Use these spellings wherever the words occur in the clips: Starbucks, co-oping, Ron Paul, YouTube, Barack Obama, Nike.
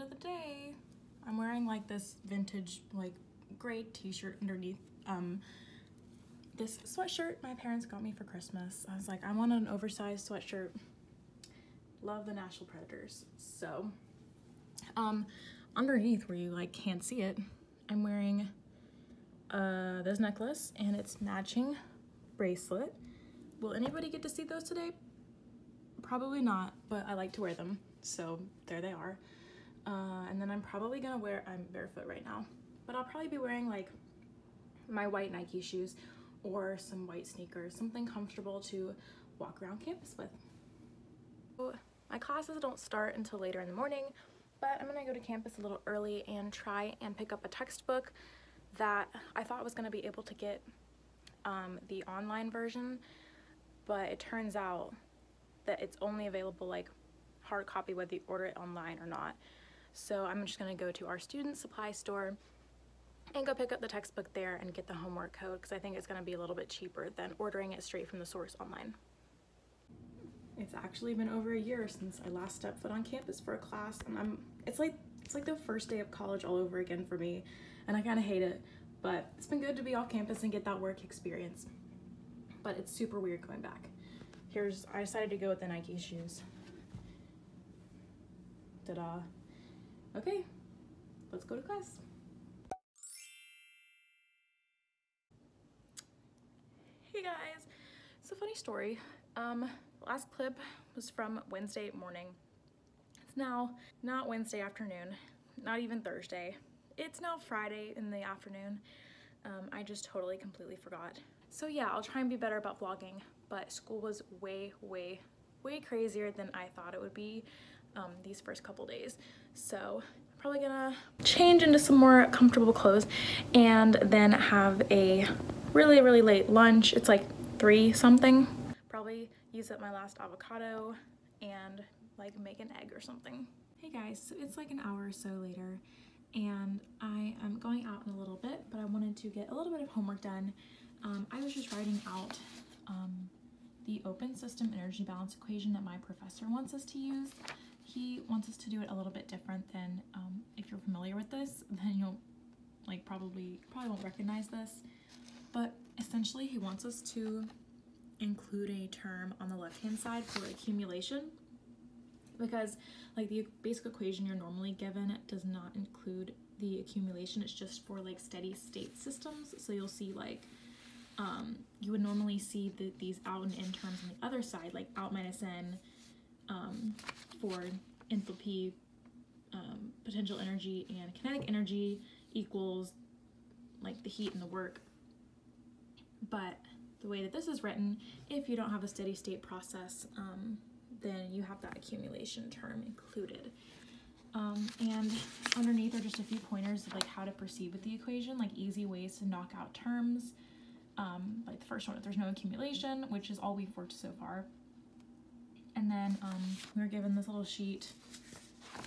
outfit of the day. I'm wearing like this vintage like gray t-shirt underneath this sweatshirt my parents got me for Christmas. I was like, I want an oversized sweatshirt. Love the National Predators. So underneath where you like can't see it, I'm wearing this necklace and it's matching bracelet. Will anybody get to see those today? Probably not, but I like to wear them, so there they are. And then I'm barefoot right now, but I'll probably be wearing like my white Nike shoes or some white sneakers, something comfortable to walk around campus with. So my classes don't start until later in the morning, but I'm gonna go to campus a little early and try and pick up a textbook that I thought was gonna be able to get the online version, but it turns out that it's only available like hard copy whether you order it online or not. So I'm just gonna go to our student supply store and go pick up the textbook there and get the homework code, because I think it's gonna be a little bit cheaper than ordering it straight from the source online. It's actually been over a year since I last stepped foot on campus for a class, and it's like the first day of college all over again for me, and I kind of hate it, but it's been good to be off campus and get that work experience. But it's super weird going back. I decided to go with the Nike shoes. Ta-da. Okay, let's go to class. Hey guys, it's a funny story. Last clip was from Wednesday morning. It's now not Wednesday afternoon, not even Thursday. It's now Friday in the afternoon. I just totally completely forgot. So yeah, I'll try and be better about vlogging, but school was way, way, way crazier than I thought it would be these first couple days. So I'm probably gonna change into some more comfortable clothes and then have a really, really late lunch. It's like 3 something. Probably use up my last avocado and like make an egg or something. Hey guys, so it's like an hour or so later and I am going out in a little bit, but I wanted to get a little bit of homework done. I was just writing out the open system energy balance equation that my professor wants us to use. He wants us to do it a little bit different than, if you're familiar with this, then you'll like probably won't recognize this, but essentially he wants us to include a term on the left-hand side for accumulation, because like the basic equation you're normally given does not include the accumulation. It's just for like steady state systems. So you'll see like, you would normally see these out and in terms on the other side, like out minus n for enthalpy, potential energy, and kinetic energy equals like the heat and the work. But the way that this is written, if you don't have a steady state process, then you have that accumulation term included. And underneath are just a few pointers of like how to proceed with the equation, like easy ways to knock out terms. Like the first one, if there's no accumulation, which is all we've worked so far. And then we were given this little sheet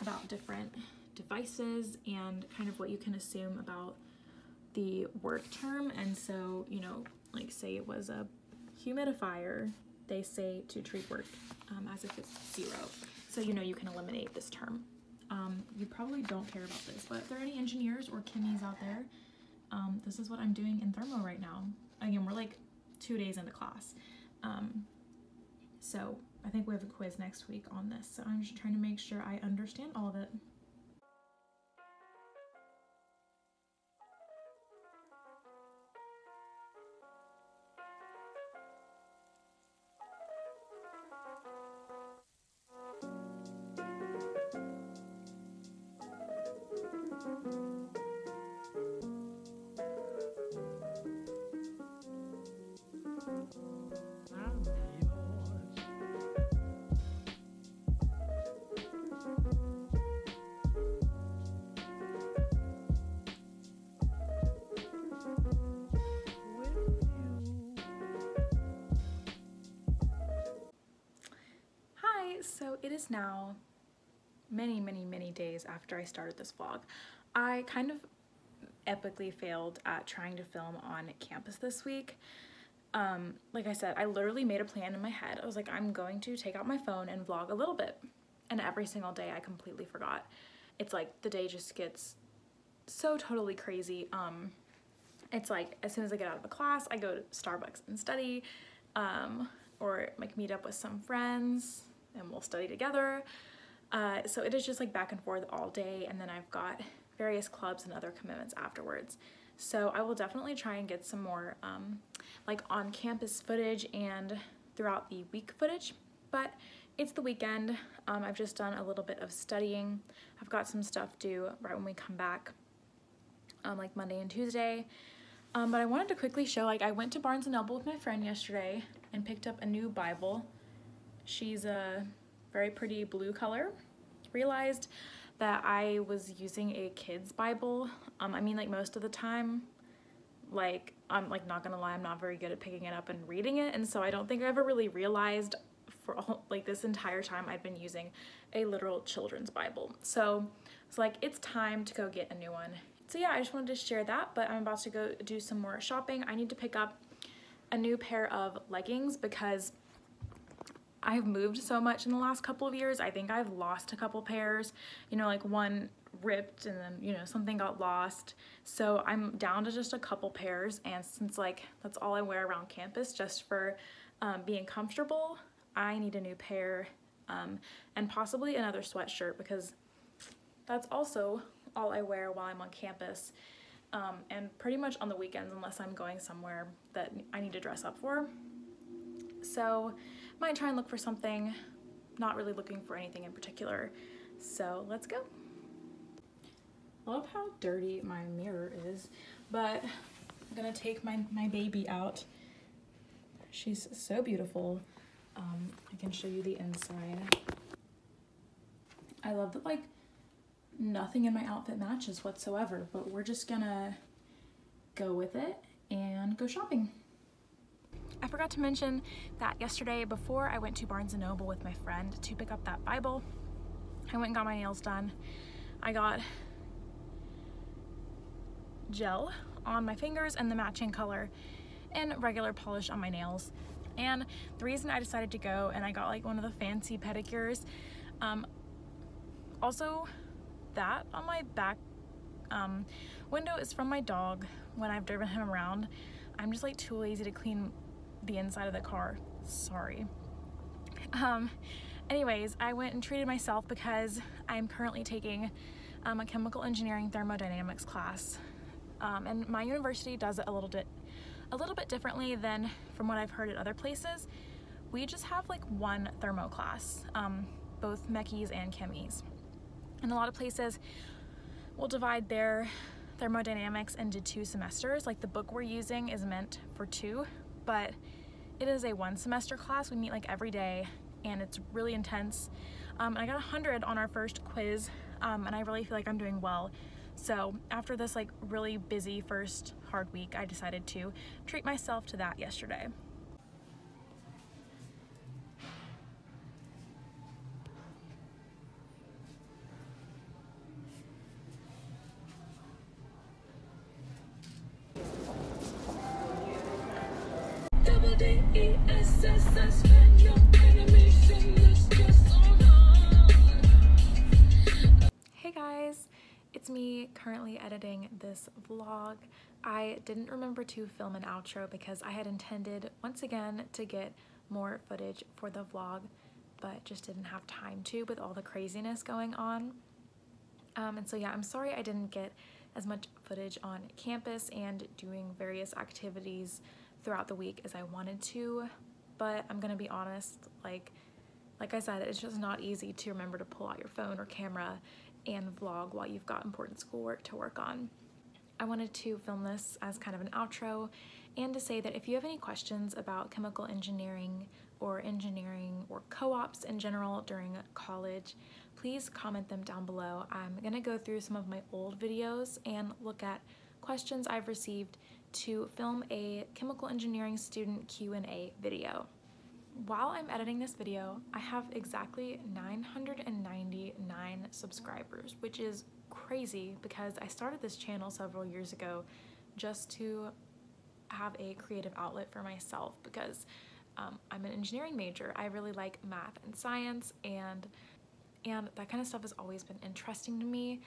about different devices and kind of what you can assume about the work term. And so, you know, like say it was a humidifier, they say to treat work as if it's zero. So you know you can eliminate this term. You probably don't care about this, but if there are any engineers or chemies out there, this is what I'm doing in thermo right now. Again, we're like 2 days into class. So I think we have a quiz next week on this. So I'm just trying to make sure I understand all of it. So it is now many, many, many days after I started this vlog. I kind of epically failed at trying to film on campus this week. Like I said, I literally made a plan in my head. I was like, I'm going to take out my phone and vlog a little bit. And every single day I completely forgot. it's like the day just gets so totally crazy. It's like as soon as I get out of the class, I go to Starbucks and study, or like meet up with some friends and we'll study together. So it is just like back and forth all day, and then I've got various clubs and other commitments afterwards. So I will definitely try and get some more like on campus footage and throughout the week footage, but it's the weekend. I've just done a little bit of studying. I've got some stuff due right when we come back, like Monday and Tuesday. But I wanted to quickly show, like, I went to Barnes & Noble with my friend yesterday and picked up a new Bible. She's a very pretty blue color. Realized that I was using a kid's Bible. I mean, like, most of the time, like, I'm like, not gonna lie, I'm not very good at picking it up and reading it, and so I don't think I ever really realized for all, like, this entire time I've been using a literal children's Bible. So it's like, it's time to go get a new one. So yeah, I just wanted to share that, but I'm about to go do some more shopping. I need to pick up a new pair of leggings because I've moved so much in the last couple of years. I think I've lost a couple pairs, you know, like one ripped and then, you know, something got lost. So I'm down to just a couple pairs, and since like that's all I wear around campus just for being comfortable, I need a new pair and possibly another sweatshirt because that's also all I wear while I'm on campus, and pretty much on the weekends unless I'm going somewhere that I need to dress up for. So might try and look for something, not really looking for anything in particular. So let's go. Love how dirty my mirror is, but I'm gonna take my baby out. She's so beautiful. I can show you the inside. I love that, like, nothing in my outfit matches whatsoever, but we're just gonna go with it and go shopping. I forgot to mention that yesterday, before I went to Barnes & Noble with my friend to pick up that Bible, I went and got my nails done. I got gel on my fingers and the matching color and regular polish on my nails. And the reason I decided to go and I got like one of the fancy pedicures, also that on my back window is from my dog when I've driven him around. I'm just like too lazy to clean the inside of the car, sorry. Anyways, I went and treated myself because I'm currently taking a chemical engineering thermodynamics class, and my university does it a little bit differently than from what I've heard at other places. We just have like one thermo class, both mechies and chemies. And a lot of places will divide their thermodynamics into two semesters. Like the book we're using is meant for two, but it is a one semester class. We meet like every day and it's really intense. I got 100 on our first quiz, and I really feel like I'm doing well. So after this like really busy first hard week, I decided to treat myself to that yesterday. Hey guys, it's me currently editing this vlog. I didn't remember to film an outro because I had intended once again to get more footage for the vlog, but just didn't have time to with all the craziness going on. And so yeah, I'm sorry I didn't get as much footage on campus and doing various activities throughout the week as I wanted to, but I'm gonna be honest, like I said, it's just not easy to remember to pull out your phone or camera and vlog while you've got important schoolwork to work on. I wanted to film this as kind of an outro and to say that if you have any questions about chemical engineering or co-ops in general during college, please comment them down below. I'm gonna go through some of my old videos and look at questions I've received to film a chemical engineering student Q&A video. While I'm editing this video, I have exactly 999 subscribers, which is crazy because I started this channel several years ago just to have a creative outlet for myself because I'm an engineering major. I really like math and science, and and that kind of stuff has always been interesting to me,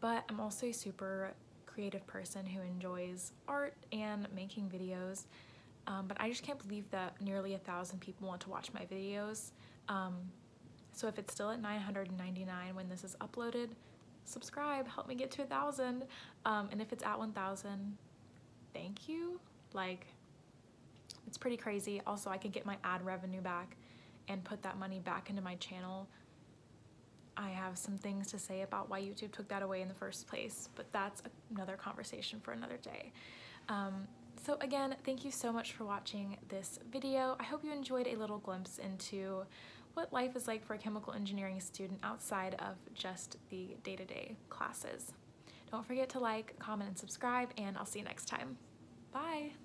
but I'm also a super creative person who enjoys art and making videos, but I just can't believe that nearly 1,000 people want to watch my videos. So if it's still at 999 when this is uploaded, subscribe, help me get to 1,000. And if it's at 1,000, thank you. Like, it's pretty crazy. Also, I could get my ad revenue back and put that money back into my channel. I have some things to say about why YouTube took that away in the first place, but that's another conversation for another day. So again, thank you so much for watching this video. I hope you enjoyed a little glimpse into what life is like for a chemical engineering student outside of just the day-to-day classes. Don't forget to like, comment, and subscribe, and I'll see you next time. Bye!